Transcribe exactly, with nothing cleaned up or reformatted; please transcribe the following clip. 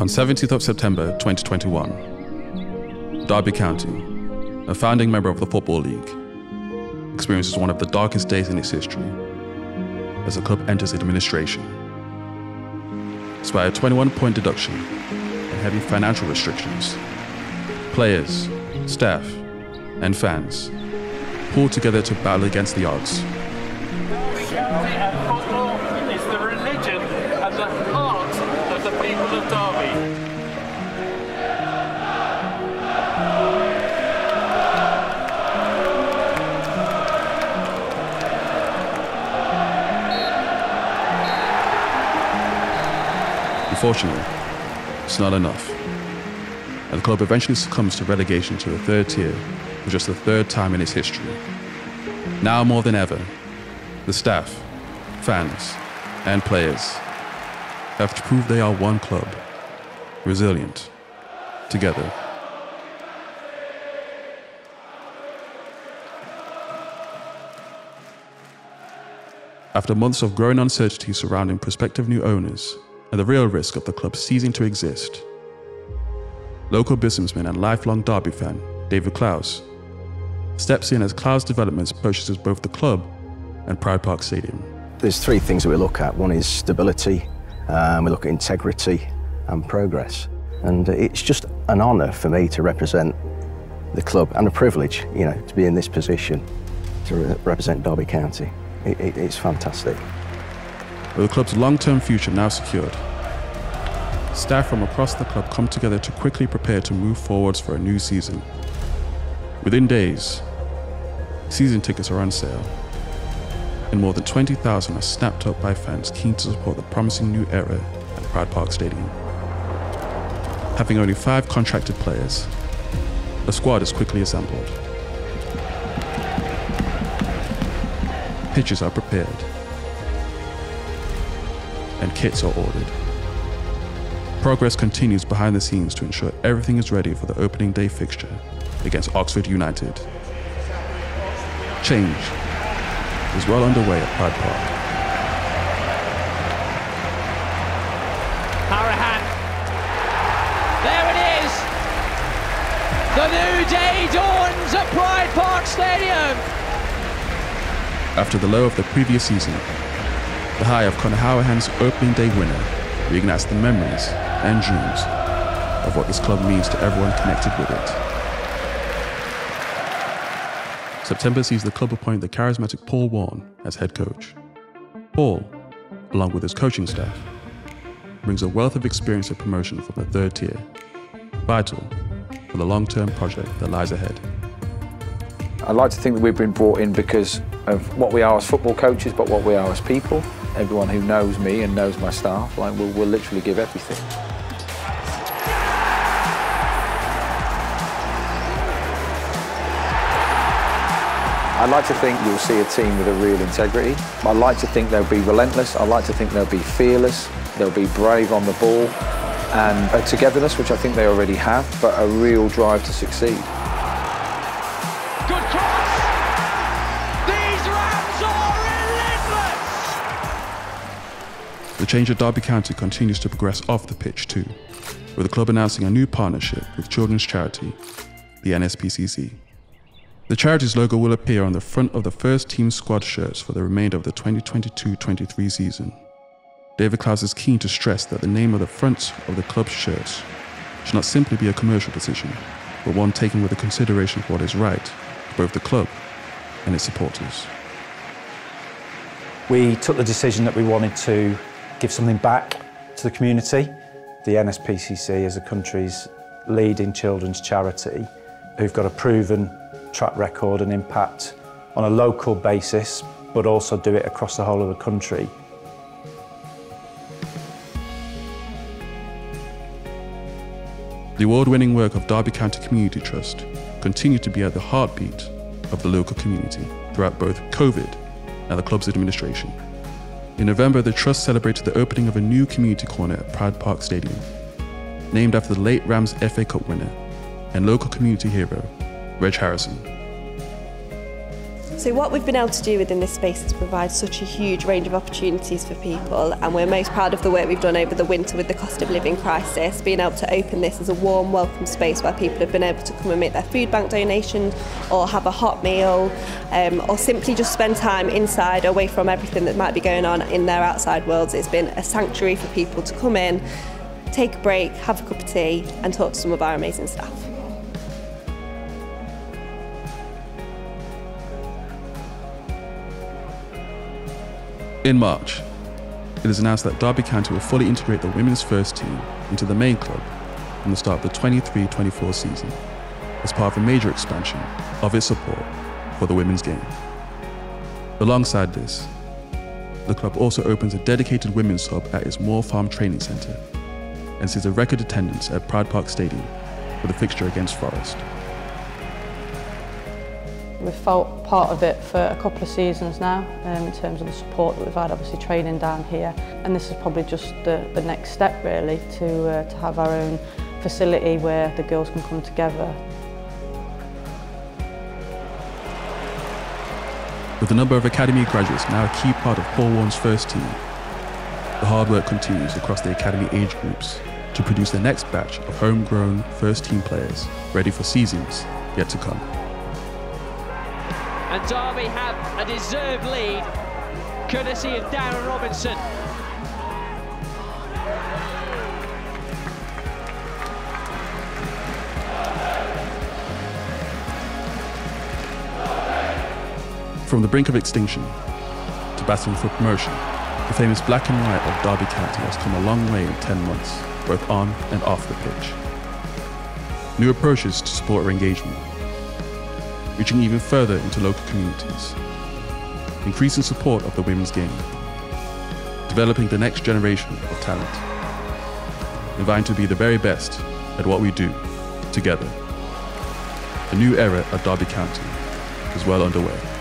On seventeenth of September twenty twenty-one, Derby County, a founding member of the Football League, experiences one of the darkest days in its history as the club enters administration. Despite a twenty-one point deduction and heavy financial restrictions, players, staff, and fans pulled together to battle against the odds. Derby County and football is the religion and the heart of the people of Derby. Unfortunately, it's not enough, and the club eventually succumbs to relegation to the third tier for just the third time in its history. Now more than ever, the staff, fans, and players have to prove they are one club, resilient, together. After months of growing uncertainty surrounding prospective new owners and the real risk of the club ceasing to exist, local businessman and lifelong Derby fan, David Klaus, steps in as Clowes Developments purchases both the club and Pride Park Stadium. There's three things that we look at. One is stability, um, we look at integrity and progress. And it's just an honour for me to represent the club, and a privilege, you know, to be in this position to re represent Derby County. It, it, it's fantastic. With the club's long-term future now secured, staff from across the club come together to quickly prepare to move forwards for a new season. Within days, season tickets are on sale, and more than twenty thousand are snapped up by fans keen to support the promising new era at Pride Park Stadium. Having only five contracted players, the squad is quickly assembled. Pitches are prepared, and kits are ordered. Progress continues behind the scenes to ensure everything is ready for the opening day fixture against Oxford United. Change is well underway at Pride Park. Harahan. There it is! The new day dawns at Pride Park Stadium! After the low of the previous season, the high of Conor Harahan's opening day winner reignites the memories and dreams of what this club means to everyone connected with it. September sees the club appoint the charismatic Paul Warne as head coach. Paul, along with his coaching staff, brings a wealth of experience of promotion from the third tier, vital for the long-term project that lies ahead. I like to think that we've been brought in because of what we are as football coaches, but what we are as people. Everyone who knows me and knows my staff, like, we'll, we'll literally give everything. I'd like to think you'll see a team with a real integrity. I like to think they'll be relentless. I like to think they'll be fearless. They'll be brave on the ball, and a togetherness, which I think they already have, but a real drive to succeed. The change at Derby County continues to progress off the pitch too, with the club announcing a new partnership with children's charity, the N S P C C. The charity's logo will appear on the front of the first team squad shirts for the remainder of the twenty twenty-two twenty-three season. David Klaus is keen to stress that the name of the front of the club's shirts should not simply be a commercial decision, but one taken with a consideration for what is right for both the club and its supporters. We took the decision that we wanted to give something back to the community. The N S P C C is the country's leading children's charity who've got a proven track record and impact on a local basis, but also do it across the whole of the country. The award-winning work of Derby County Community Trust continued to be at the heartbeat of the local community throughout both COVID and the club's administration. In November, the Trust celebrated the opening of a new community corner at Pride Park Stadium, named after the late Rams F A Cup winner and local community hero, Rich Harrison. So what we've been able to do within this space is provide such a huge range of opportunities for people, and we're most proud of the work we've done over the winter with the cost of living crisis, being able to open this as a warm welcome space where people have been able to come and make their food bank donations or have a hot meal um, or simply just spend time inside away from everything that might be going on in their outside worlds. It's been a sanctuary for people to come in, take a break, have a cup of tea and talk to some of our amazing staff. In March, it is announced that Derby County will fully integrate the Women's First Team into the main club from the start of the twenty-three twenty-four season as part of a major expansion of its support for the women's game. Alongside this, the club also opens a dedicated women's hub at its Moor Farm training centre and sees a record attendance at Pride Park Stadium for the fixture against Forest. We've felt part of it for a couple of seasons now um, in terms of the support that we've had, obviously training down here, and this is probably just the, the next step really to, uh, to have our own facility where the girls can come together. With a number of academy graduates now a key part of Paul Warne's first team, the hard work continues across the academy age groups to produce the next batch of homegrown first team players ready for seasons yet to come. And Derby have a deserved lead, courtesy of Darren Robinson. From the brink of extinction to battling for promotion, the famous black and white of Derby County has come a long way in ten months, both on and off the pitch. New approaches to supporter engagement, reaching even further into local communities, increasing support of the women's game, developing the next generation of talent, inviting to be the very best at what we do together. A new era at Derby County is well underway.